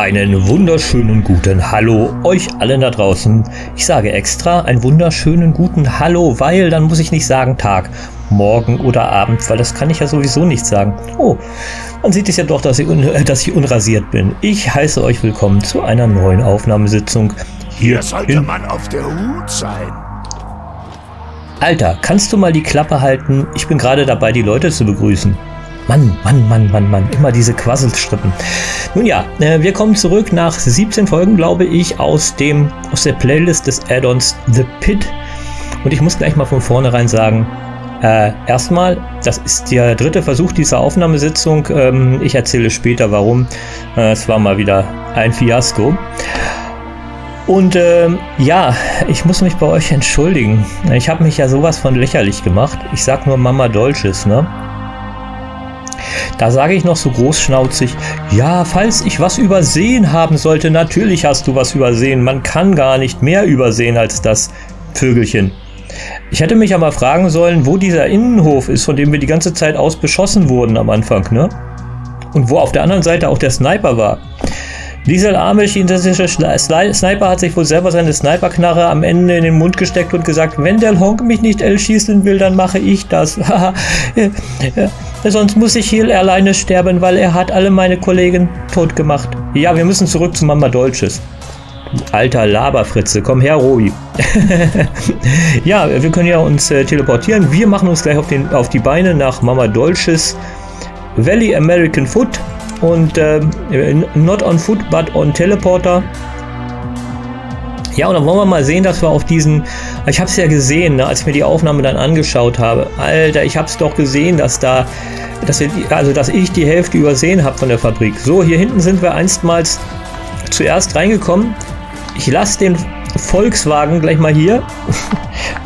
Einen wunderschönen guten Hallo euch allen da draußen. Ich sage extra einen wunderschönen guten Hallo, weil dann muss ich nicht sagen Tag, Morgen oder Abend, weil das kann ich ja sowieso nicht sagen. Oh, man sieht es ja doch, dass ich unrasiert bin. Ich heiße euch willkommen zu einer neuen Aufnahmesitzung. Hier sollte man auf der Hut sein. Alter, kannst du mal die Klappe halten? Ich bin gerade dabei, die Leute zu begrüßen. Mann, Mann, Mann, Mann, Mann, immer diese Quasselstrippen. Nun ja, wir kommen zurück nach 17 Folgen, glaube ich, aus der Playlist des Add-ons The Pit. Und ich muss gleich mal von vornherein sagen, erstmal, das ist der dritte Versuch dieser Aufnahmesitzung. Ich erzähle später, warum. Es war mal wieder ein Fiasko. Und ja, ich muss mich bei euch entschuldigen. Ich habe mich ja sowas von lächerlich gemacht. Ich sag nur Mama Dolse's, ne? Da sage ich noch so großschnauzig, ja, falls ich was übersehen haben sollte, natürlich hast du was übersehen. Man kann gar nicht mehr übersehen als das, Vögelchen. Ich hätte mich ja mal fragen sollen, wo dieser Innenhof ist, von dem wir die ganze Zeit aus beschossen wurden am Anfang, ne? Und wo auf der anderen Seite auch der Sniper war. Dieser arme chinesische Sniper hat sich wohl selber seine Sniperknarre am Ende in den Mund gesteckt und gesagt, wenn der Honk mich nicht schießen will, dann mache ich das. Sonst muss ich hier alleine sterben, weil er hat alle meine Kollegen tot gemacht. Ja, wir müssen zurück zu Mama Dolse's. Alter Laberfritze, komm her, Robi. Ja, wir können ja uns teleportieren. Wir machen uns gleich auf die Beine nach Mama Dolse's Valley American Food. Und not on foot, but on teleporter. Ja, und dann wollen wir mal sehen, dass wir auf diesen... Ich habe es ja gesehen, ne, als ich mir die Aufnahme dann angeschaut habe. Alter, ich habe es doch gesehen, dass ich die Hälfte übersehen habe von der Fabrik. So, hier hinten sind wir einstmals zuerst reingekommen. Ich lasse den Volkswagen gleich mal hier,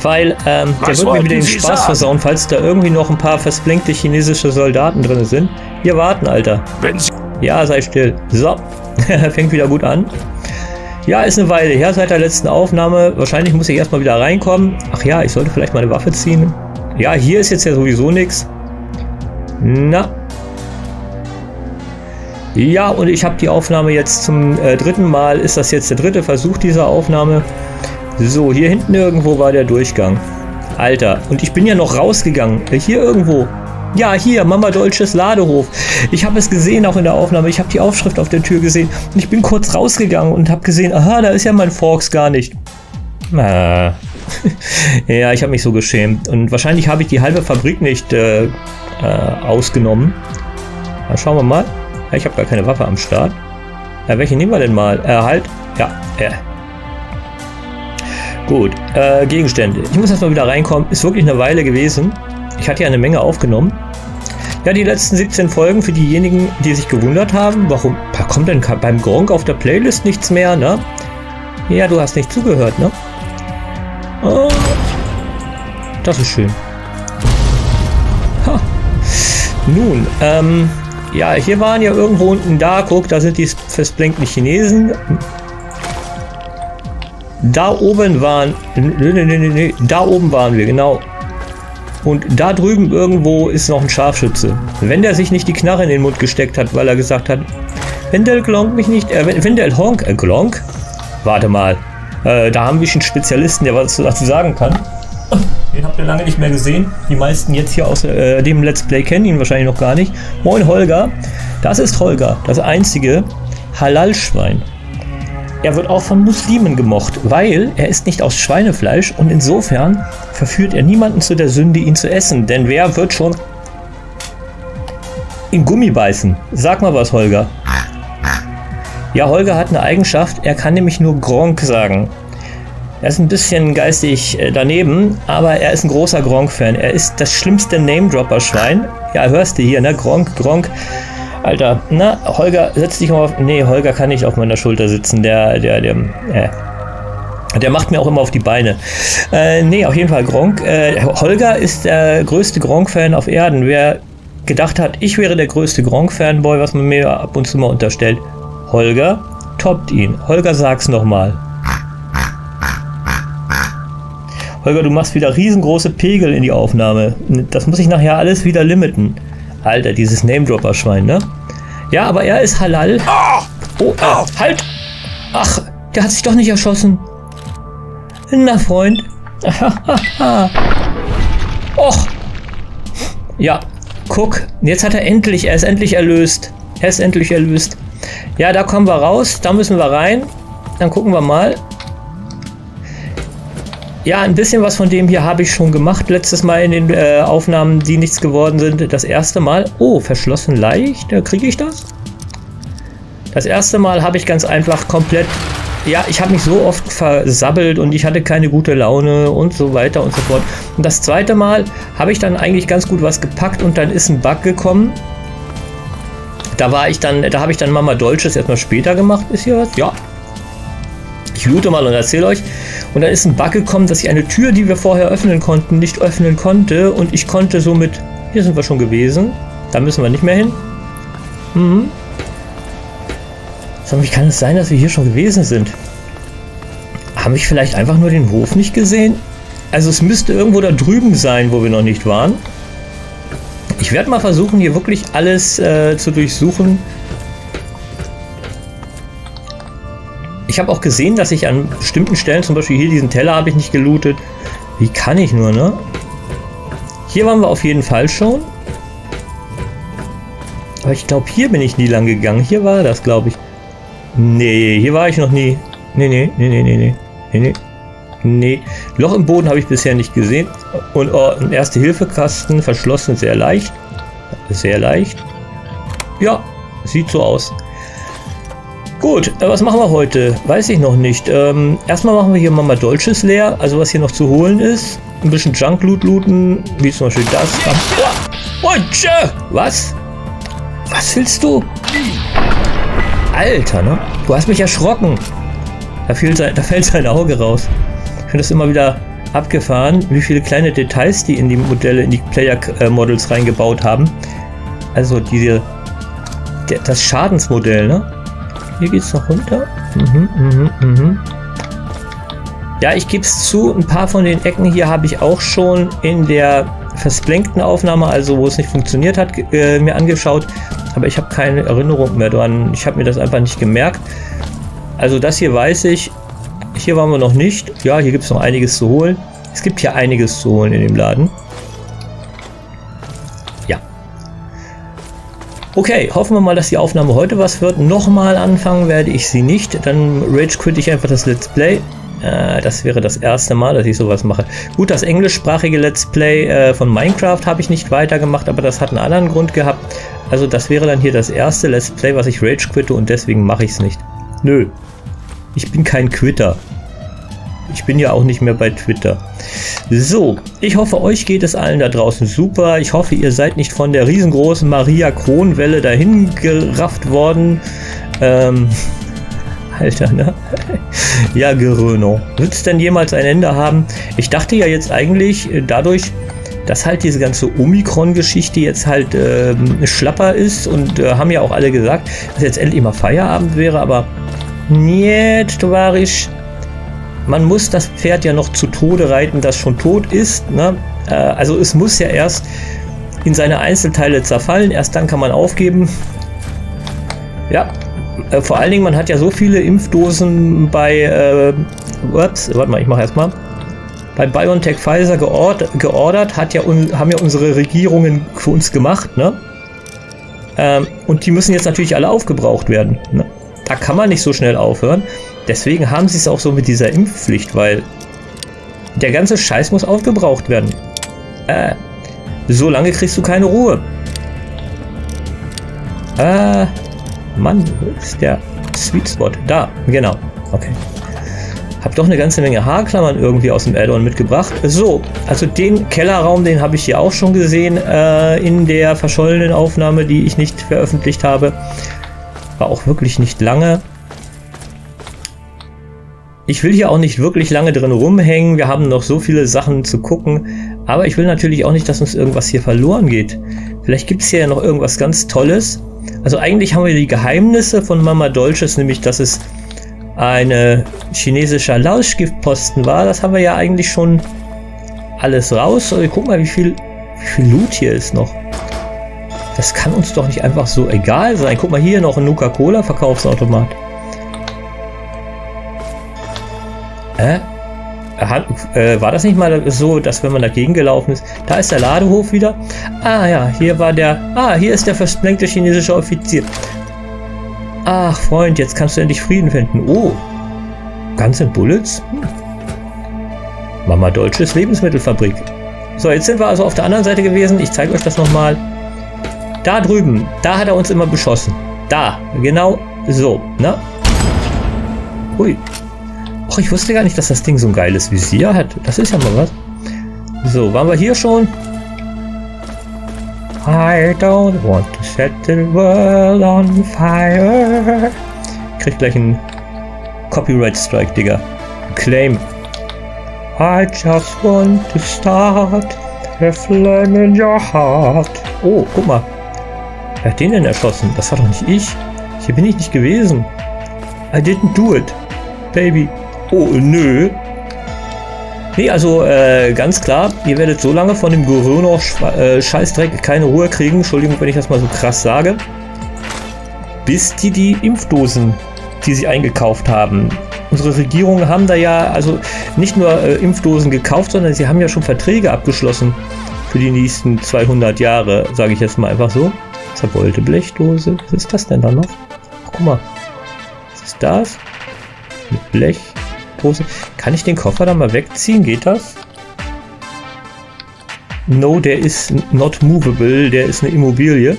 weil der wird mir wieder den Spaß versauen, falls da irgendwie noch ein paar versplinkte chinesische Soldaten drin sind. Wir warten, Alter. Ja, sei still. So, fängt wieder gut an. Ja, ist eine Weile her seit der letzten Aufnahme. Wahrscheinlich muss ich erstmal wieder reinkommen. Ach ja, ich sollte vielleicht meine Waffe ziehen. Ja, hier ist jetzt ja sowieso nichts. Na. Ja, und ich habe die Aufnahme jetzt zum dritten Mal. Ist das jetzt der dritte Versuch dieser Aufnahme? So, hier hinten irgendwo war der Durchgang. Alter, und ich bin ja noch rausgegangen. Hier irgendwo. Ja, hier, Mama Dolse's Ladehof. Ich habe es gesehen auch in der Aufnahme. Ich habe die Aufschrift auf der Tür gesehen. Und ich bin kurz rausgegangen und habe gesehen, aha, da ist ja mein Forks gar nicht. Ah. Ja, ich habe mich so geschämt. Und wahrscheinlich habe ich die halbe Fabrik nicht ausgenommen. Na, schauen wir mal. Ich habe gar keine Waffe am Start. Ja, welche nehmen wir denn mal? Halt. Ja, Gut, Gegenstände. Ich muss erstmal wieder reinkommen. Ist wirklich eine Weile gewesen. Ich hatte ja eine Menge aufgenommen. Ja, die letzten 17 Folgen für diejenigen, die sich gewundert haben. Warum kommt denn beim Gronk auf der Playlist nichts mehr, ne? Ja, du hast nicht zugehört, ne? Oh, das ist schön. Ha. Nun, ja, hier waren ja irgendwo unten da. Guck, da sind die versplinkten Chinesen. Da oben waren... Nee, da oben waren wir, genau. Und da drüben irgendwo ist noch ein Scharfschütze. Wenn der sich nicht die Knarre in den Mund gesteckt hat, weil er gesagt hat, wenn der Glonk mich nicht... wenn der Honk... Glonk? Warte mal. Da haben wir schon einen Spezialisten, der was dazu sagen kann. Den habt ihr lange nicht mehr gesehen. Die meisten jetzt hier aus dem Let's Play kennen ihn wahrscheinlich noch gar nicht. Moin Holger. Das ist Holger, das einzige Halal-Schwein. Er wird auch von Muslimen gemocht, weil er ist nicht aus Schweinefleisch und insofern verführt er niemanden zu der Sünde, ihn zu essen. Denn wer wird schon in Gummi beißen? Sag mal was, Holger. Ja, Holger hat eine Eigenschaft, er kann nämlich nur Gronk sagen. Er ist ein bisschen geistig daneben, aber er ist ein großer Gronk-Fan. Er ist das schlimmste Name-Dropper-Schwein. Ja, hörst du hier, ne? Gronk, Gronk. Alter, na, Holger, setz dich mal auf... Nee, Holger kann nicht auf meiner Schulter sitzen. Der macht mir auch immer auf die Beine. Nee, auf jeden Fall Gronk. Holger ist der größte Gronk-Fan auf Erden. Wer gedacht hat, ich wäre der größte Gronk-Fanboy, was man mir ab und zu mal unterstellt. Holger toppt ihn. Holger, sag's nochmal. Holger, du machst wieder riesengroße Pegel in die Aufnahme. Das muss ich nachher alles wieder limiten. Alter, dieses Name-Dropper-Schwein, ne? Ja, aber er ist halal. Oh, halt! Ach, der hat sich doch nicht erschossen. Na, Freund. Och. Ja, guck. Jetzt hat er endlich, er ist endlich erlöst. Er ist endlich erlöst. Ja, da kommen wir raus. Da müssen wir rein. Dann gucken wir mal. Ja, ein bisschen was von dem hier habe ich schon gemacht. Letztes Mal in den Aufnahmen, die nichts geworden sind. Das erste Mal. Oh, verschlossen leicht. Kriege ich das? Das erste Mal habe ich ganz einfach komplett... Ja, ich habe mich so oft versabbelt und ich hatte keine gute Laune und so weiter und so fort. Und das zweite Mal habe ich dann eigentlich ganz gut was gepackt und dann ist ein Bug gekommen. Da habe ich dann Mama Dolse's erstmal später gemacht. Ist hier was? Ja. Ich loote mal und erzähle euch. Und dann ist ein Bug gekommen, dass ich eine Tür, die wir vorher öffnen konnten, nicht öffnen konnte. Und ich konnte somit... Hier sind wir schon gewesen. Da müssen wir nicht mehr hin. Mhm. Sondern wie kann es sein, dass wir hier schon gewesen sind? Haben ich vielleicht einfach nur den Hof nicht gesehen? Also es müsste irgendwo da drüben sein, wo wir noch nicht waren. Ich werde mal versuchen, hier wirklich alles zu durchsuchen. Ich habe auch gesehen, dass ich an bestimmten Stellen, zum Beispiel hier diesen Teller habe ich nicht gelootet. Wie kann ich nur, ne? Hier waren wir auf jeden Fall schon. Aber ich glaube, hier bin ich nie lang gegangen. Hier war das, glaube ich. Nee, hier war ich noch nie. Nee. Loch im Boden habe ich bisher nicht gesehen. Und oh, ein Erste-Hilfe-Kasten, verschlossen, sehr leicht. Sehr leicht. Ja, sieht so aus. Gut, was machen wir heute? Weiß ich noch nicht. Erstmal machen wir hier Mama Dolse's leer, also was hier noch zu holen ist. Ein bisschen Junk-Loot looten, wie zum Beispiel das. Was? Was willst du? Alter, ne? Du hast mich erschrocken. Da fällt sein Auge raus. Ich finde das immer wieder abgefahren, wie viele kleine Details die in die Modelle, in die Player-Models reingebaut haben. Also das Schadensmodell, ne? Hier geht's noch runter. Ja, ich gebe es zu, ein paar von den Ecken hier habe ich auch schon in der versplankten Aufnahme, also wo es nicht funktioniert hat, mir angeschaut. Aber ich habe keine Erinnerung mehr dran. Ich habe mir das einfach nicht gemerkt. Also das hier weiß ich. Hier waren wir noch nicht. Ja, hier gibt es noch einiges zu holen. Es gibt hier einiges zu holen in dem Laden. Ja. Okay, hoffen wir mal, dass die Aufnahme heute was wird. Nochmal anfangen werde ich sie nicht. Dann rage quitte ich einfach das Let's Play. Das wäre das erste Mal, dass ich sowas mache. Gut, das englischsprachige Let's Play von Minecraft habe ich nicht weitergemacht, aber das hat einen anderen Grund gehabt. Also das wäre dann hier das erste Let's Play, was ich rage quitte und deswegen mache ich es nicht. Nö, ich bin kein Quitter. Ich bin ja auch nicht mehr bei Twitter. So, ich hoffe, euch geht es allen da draußen super. Ich hoffe, ihr seid nicht von der riesengroßen Maria-Kron-Welle dahin gerafft worden. Alter, ne? Ja, Geröno. Wird es denn jemals ein Ende haben? Ich dachte ja jetzt eigentlich, dadurch, dass halt diese ganze Omikron-Geschichte jetzt halt schlapper ist und haben ja auch alle gesagt, dass jetzt endlich mal Feierabend wäre, aber nicht, Towarisch. Man muss das Pferd ja noch zu Tode reiten, das schon tot ist, ne? Also es muss ja erst in seine Einzelteile zerfallen, erst dann kann man aufgeben. Ja. Vor allen Dingen, man hat ja so viele Impfdosen bei, warte mal, ich mache erstmal, bei BioNTech-Pfizer geordert, haben ja unsere Regierungen für uns gemacht, ne? Und die müssen jetzt natürlich alle aufgebraucht werden, ne? Da kann man nicht so schnell aufhören, deswegen haben sie es auch so mit dieser Impfpflicht, weil der ganze Scheiß muss aufgebraucht werden. So lange kriegst du keine Ruhe. Mann, ist der Sweet Spot. Da, genau. Okay. Hab doch eine ganze Menge Haarklammern irgendwie aus dem Add-on mitgebracht. So, also den Kellerraum, den habe ich hier auch schon gesehen in der verschollenen Aufnahme, die ich nicht veröffentlicht habe. War auch wirklich nicht lange. Ich will hier auch nicht wirklich lange drin rumhängen. Wir haben noch so viele Sachen zu gucken. Aber ich will natürlich auch nicht, dass uns irgendwas hier verloren geht. Vielleicht gibt es hier ja noch irgendwas ganz Tolles. Also eigentlich haben wir die Geheimnisse von Mama Dolse's, nämlich dass es ein chinesischer Lauschgiftposten war. Das haben wir ja eigentlich schon alles raus. Also guck mal, wie viel Loot hier ist noch. Das kann uns doch nicht einfach so egal sein. Guck mal, hier noch ein Nuka-Cola Verkaufsautomat. War das nicht mal so, dass wenn man dagegen gelaufen ist? Da ist der Ladehof wieder. Ah ja, hier war der... Ah, hier ist der versprengte chinesische Offizier. Ach Freund, jetzt kannst du endlich Frieden finden. Oh, Guns and Bullets? Hm. Mama Dolse's Lebensmittelfabrik. So, jetzt sind wir also auf der anderen Seite gewesen. Ich zeige euch das nochmal. Da drüben, da hat er uns immer beschossen. Da, genau so, ne? Ui. Och, ich wusste gar nicht, dass das Ding so ein geiles Visier hat. Das ist ja mal was. So, waren wir hier schon? I don't want to set the world on fire. Kriegt gleich einen Copyright Strike, Digga. Claim. I just want to start a flame in your heart. Oh, guck mal. Wer hat den denn erschossen? Das war doch nicht ich. Hier bin ich nicht gewesen. I didn't do it, baby. Oh, nö. Nee, also ganz klar, ihr werdet so lange von dem Corona-Scheißdreck keine Ruhe kriegen. Entschuldigung, wenn ich das mal so krass sage. Bis die Impfdosen, die sie eingekauft haben. Unsere Regierungen haben da ja also nicht nur Impfdosen gekauft, sondern sie haben ja schon Verträge abgeschlossen. Für die nächsten 200 Jahre, sage ich jetzt mal einfach so. Zerbeute Blechdose. Was ist das denn da noch? Ach, guck mal. Was ist das? Mit Blechdose. Kann ich den Koffer da mal wegziehen? Geht das? No, der ist not movable. Der ist eine Immobilie.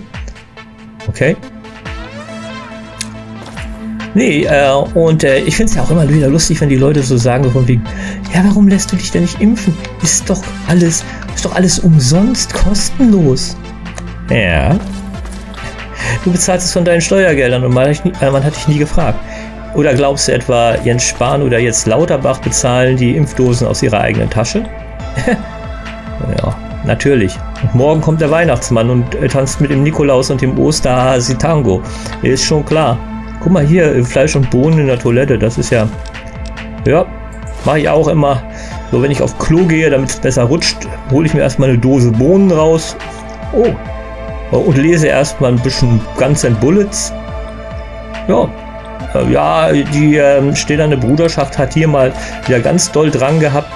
Okay. Nee, ich finde es ja auch immer wieder lustig, wenn die Leute so sagen, von wegen, ja, warum lässt du dich denn nicht impfen? Ist doch alles umsonst, kostenlos. Ja. Du bezahlst es von deinen Steuergeldern und man hat dich nie gefragt. Oder glaubst du etwa, Jens Spahn oder jetzt Lauterbach bezahlen die Impfdosen aus ihrer eigenen Tasche? Ja, natürlich. Und morgen kommt der Weihnachtsmann und tanzt mit dem Nikolaus und dem Osterhasi Tango. Ist schon klar. Guck mal hier, Fleisch und Bohnen in der Toilette, das ist ja... Ja, mache ich auch immer. So, wenn ich auf Klo gehe, damit es besser rutscht, hole ich mir erstmal eine Dose Bohnen raus. Oh, und lese erstmal ein bisschen Guns and Bullets. Ja, die stählerne Bruderschaft hat hier mal wieder ganz doll dran gehabt.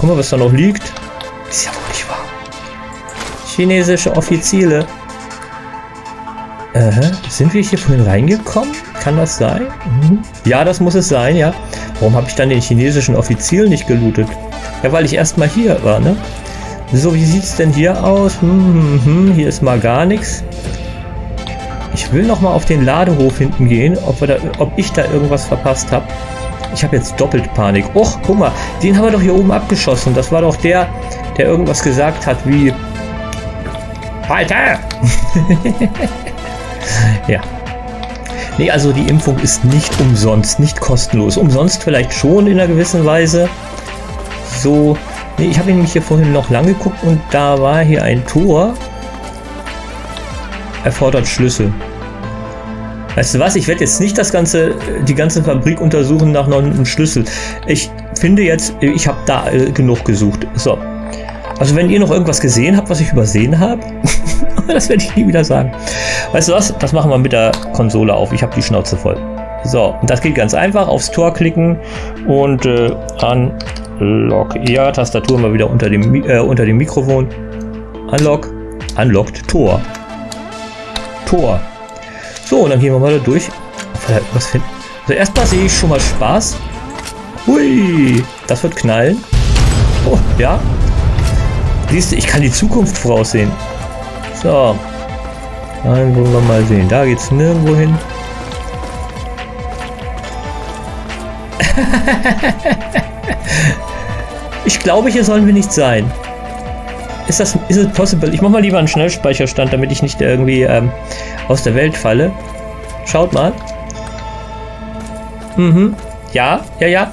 Guck mal, was da noch liegt. Ist ja wohl nicht wahr. Chinesische Offiziere. Sind wir hier vorhin reingekommen? Kann das sein? Mhm. Ja, das muss es sein, ja. Warum habe ich dann den chinesischen Offizier nicht gelootet? Ja, weil ich erstmal hier war, ne? So, wie sieht es denn hier aus? Hier ist mal gar nichts. Ich will nochmal auf den Ladehof hinten gehen, ob ich da irgendwas verpasst habe. Ich habe jetzt doppelt Panik. Och, guck mal, den haben wir doch hier oben abgeschossen. Das war doch der irgendwas gesagt hat wie... Alter! Ja. Nee, also die Impfung ist nicht umsonst, nicht kostenlos. Umsonst vielleicht schon in einer gewissen Weise. So. Nee, ich habe nämlich hier vorhin noch lang geguckt und da war hier ein Tor. Erfordert Schlüssel. Weißt du was? Ich werde jetzt nicht die ganze Fabrik untersuchen nach einem Schlüssel. Ich finde jetzt, ich habe da genug gesucht. So. Also wenn ihr noch irgendwas gesehen habt, was ich übersehen habe, das werde ich nie wieder sagen. Weißt du was? Das machen wir mit der Konsole auf. Ich habe die Schnauze voll. So, und das geht ganz einfach. Aufs Tor klicken und unlock. Ja, Tastatur mal wieder unter dem Mikrofon. Unlock. Unlocked. Tor. Tor. So, und dann gehen wir mal da durch. Vielleicht was finden. Also erstmal sehe ich schon mal Spaß. Hui. Das wird knallen. Oh, ja. Siehst du, ich kann die Zukunft voraussehen. So. Dann wollen wir mal sehen. Da geht's nirgendwo hin. Ich glaube, hier sollen wir nicht sein. Ist es possible? Ich mache mal lieber einen Schnellspeicherstand, damit ich nicht irgendwie aus der Welt falle. Schaut mal. Mhm. Ja, ja, ja.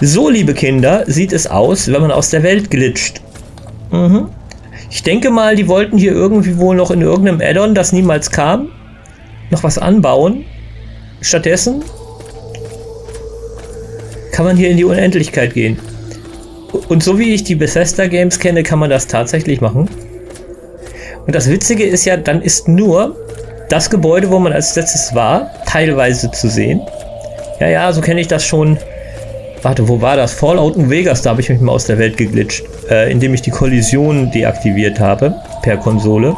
So, liebe Kinder, sieht es aus, wenn man aus der Welt glitscht. Mhm. Ich denke mal, die wollten hier irgendwie wohl noch in irgendeinem Add-on, das niemals kam, noch was anbauen. Stattdessen kann man hier in die Unendlichkeit gehen. Und so wie ich die Bethesda Games kenne, kann man das tatsächlich machen. Und das Witzige ist ja, dann ist nur das Gebäude, wo man als letztes war, teilweise zu sehen. Ja, ja, so kenne ich das schon. Warte, wo war das? Fallout New Vegas, da habe ich mich mal aus der Welt geglitscht, indem ich die Kollision deaktiviert habe, per Konsole.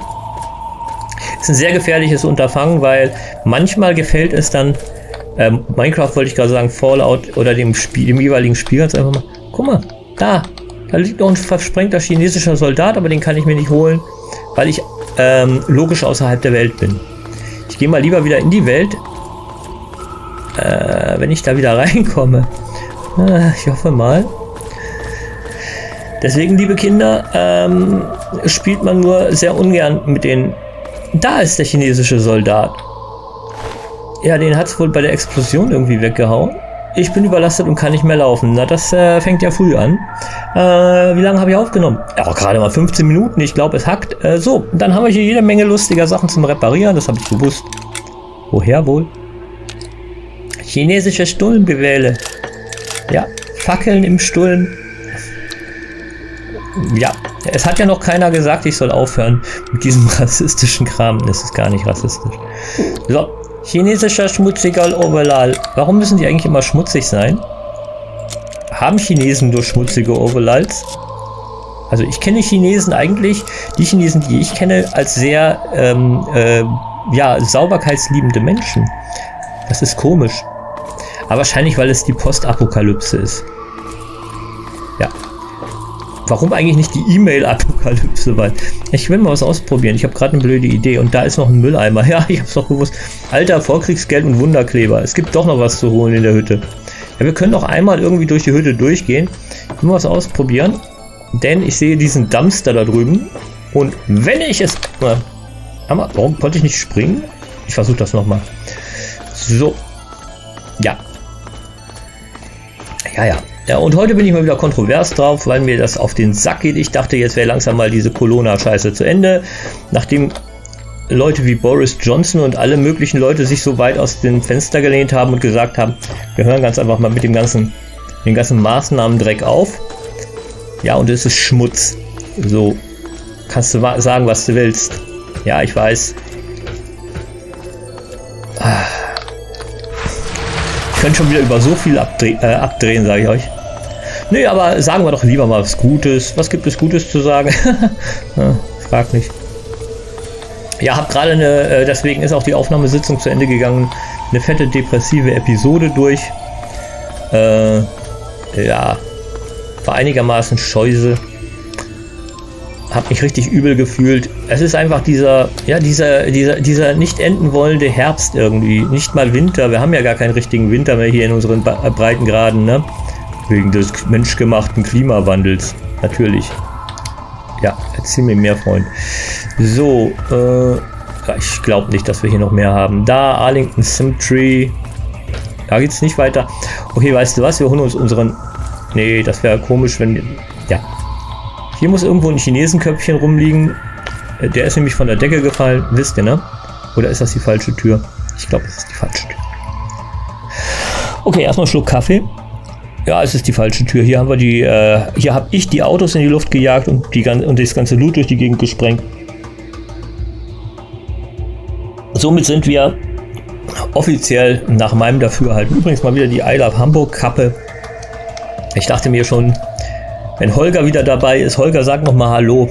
Ist ein sehr gefährliches Unterfangen, weil manchmal gefällt es dann, Minecraft wollte ich gerade sagen, Fallout oder dem jeweiligen Spiel ganz einfach mal, guck mal, da liegt noch ein versprengter chinesischer Soldat, aber den kann ich mir nicht holen, weil ich logisch außerhalb der Welt bin. Ich gehe mal lieber wieder in die Welt, wenn ich da wieder reinkomme. Ich hoffe mal. Deswegen, liebe Kinder, spielt man nur sehr ungern mit den... Da ist der chinesische Soldat. Ja, den hat es wohl bei der Explosion irgendwie weggehauen. Ich bin überlastet und kann nicht mehr laufen. Na, das fängt ja früh an. Wie lange habe ich aufgenommen? Ja, gerade mal 15 Minuten. Ich glaube, es hackt. So, dann haben wir hier jede Menge lustiger Sachen zum Reparieren. Das habe ich gewusst. Woher wohl? Chinesische Stullenbewähle. Ja, Fackeln im Stullen. Ja, es hat ja noch keiner gesagt, ich soll aufhören mit diesem rassistischen Kram. Das ist gar nicht rassistisch. So, chinesischer schmutziger Overlal. Warum müssen die eigentlich immer schmutzig sein? Haben Chinesen nur schmutzige Overlals? Also ich kenne Chinesen eigentlich, die Chinesen, die ich kenne, als sehr ja, sauberkeitsliebende Menschen. Das ist komisch. Aber wahrscheinlich, weil es die Postapokalypse ist. Ja. Warum eigentlich nicht die E-Mail-Apokalypse? Weil ich will mal was ausprobieren. Ich habe gerade eine blöde Idee. Und da ist noch ein Mülleimer. Ja, ich habe es doch gewusst. Alter, Vorkriegsgeld und Wunderkleber. Es gibt doch noch was zu holen in der Hütte. Ja, wir können doch einmal irgendwie durch die Hütte durchgehen. Ich will mal was ausprobieren. Denn ich sehe diesen Dumpster da drüben. Und wenn ich es... Warum konnte ich nicht springen? Ich versuche das nochmal. So. Ja. Ja, und heute bin ich mal wieder kontrovers drauf, weil mir das auf den Sack geht. Ich dachte, jetzt wäre langsam mal diese Corona-Scheiße zu Ende. Nachdem Leute wie Boris Johnson und alle möglichen Leute sich so weit aus dem Fenster gelehnt haben und gesagt haben, wir hören ganz einfach mal mit dem ganzen Maßnahmen-Dreck auf. Ja, und es ist Schmutz. So, kannst du sagen, was du willst. Ja, ich weiß. Ich könnte schon wieder über so viel abdrehen, sage ich euch. Nee, aber sagen wir doch lieber mal was Gutes. Was gibt es Gutes zu sagen? Frag nicht. Ja, hab gerade eine, deswegen ist auch die Aufnahmesitzung zu Ende gegangen, eine fette depressive Episode durch. Ja, war einigermaßen scheiße. Hab mich richtig übel gefühlt. Es ist einfach dieser nicht enden wollende Herbst irgendwie. Nicht mal Winter. Wir haben ja gar keinen richtigen Winter mehr hier in unseren Breitengraden, ne? Wegen des menschgemachten Klimawandels. Natürlich. Ja, erzähl mir mehr, Freund. So, ich glaube nicht, dass wir hier noch mehr haben. Da, Arlington Cemetery. Da geht's nicht weiter. Okay, weißt du was? Wir holen uns unseren... Nee, das wäre komisch, wenn... Ja. Hier muss irgendwo ein Chinesenköpfchen rumliegen. Der ist nämlich von der Decke gefallen. Wisst ihr, ne? Oder ist das die falsche Tür? Ich glaube, es ist die falsche Tür. Okay, erstmal einen Schluck Kaffee. Ja, es ist die falsche Tür. Hier haben wir die. Hier habe ich die Autos in die Luft gejagt und das ganze Loot durch die Gegend gesprengt. Somit sind wir offiziell nach meinem Dafürhalten. Übrigens mal wieder die I Love Hamburg Kappe. Ich dachte mir schon. Wenn Holger wieder dabei ist, Holger sagt nochmal Hallo.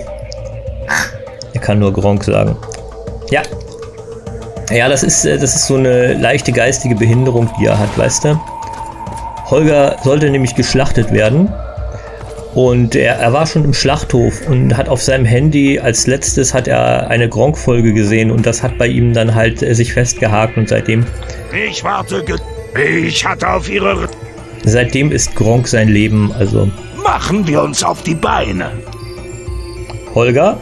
Er kann nur Gronk sagen. Ja. Ja, das ist so eine leichte geistige Behinderung, die er hat, weißt du? Holger sollte nämlich geschlachtet werden. Und er war schon im Schlachthof und hat auf seinem Handy, als letztes hat er eine Gronk-Folge gesehen und das hat bei ihm dann halt sich festgehakt und seitdem... Seitdem ist Gronk sein Leben, also... Machen wir uns auf die Beine. Holger?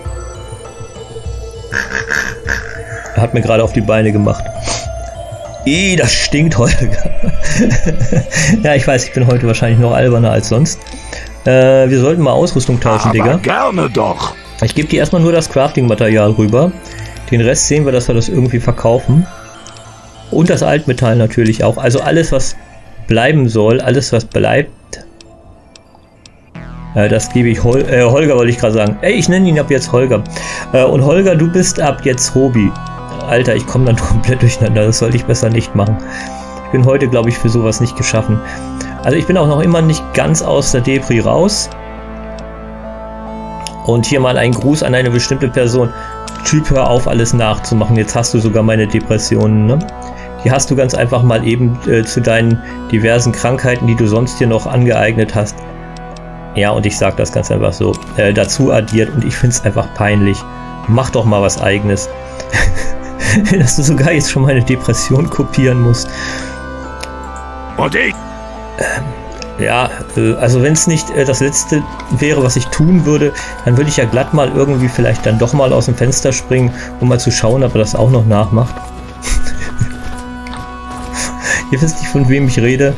Er hat mir gerade auf die Beine gemacht. Das stinkt, Holger. Ja, ich weiß, ich bin heute wahrscheinlich noch alberner als sonst. Wir sollten mal Ausrüstung tauschen, aber Digga. Gerne doch. Ich gebe dir erstmal nur das Crafting-Material rüber. Den Rest sehen wir, dass wir das irgendwie verkaufen. Und das Altmetall natürlich auch. Also alles, was bleiben soll, alles, was bleibt... Das gebe ich Holger, wollte ich gerade sagen. Ey, ich nenne ihn ab jetzt Holger. Und Holger, du bist ab jetzt Robi. Alter, ich komme dann komplett durcheinander. Das sollte ich besser nicht machen. Ich bin heute, glaube ich, für sowas nicht geschaffen. Also ich bin auch noch immer nicht ganz aus der Depri raus. Und hier mal ein Gruß an eine bestimmte Person. Typ, hör auf, alles nachzumachen. Jetzt hast du sogar meine Depressionen, ne? Die hast du ganz einfach mal eben zu deinen diversen Krankheiten, die du sonst dir noch angeeignet hast. Ja, und ich sag das ganz einfach so, dazu addiert, und ich find's einfach peinlich. Mach doch mal was Eigenes. Dass du sogar jetzt schon meine Depression kopieren musst. Ja, also wenn es nicht das Letzte wäre, was ich tun würde, dann würde ich ja glatt mal irgendwie vielleicht dann doch mal aus dem Fenster springen, um mal zu schauen, ob er das auch noch nachmacht. Ihr wisst nicht, von wem ich rede.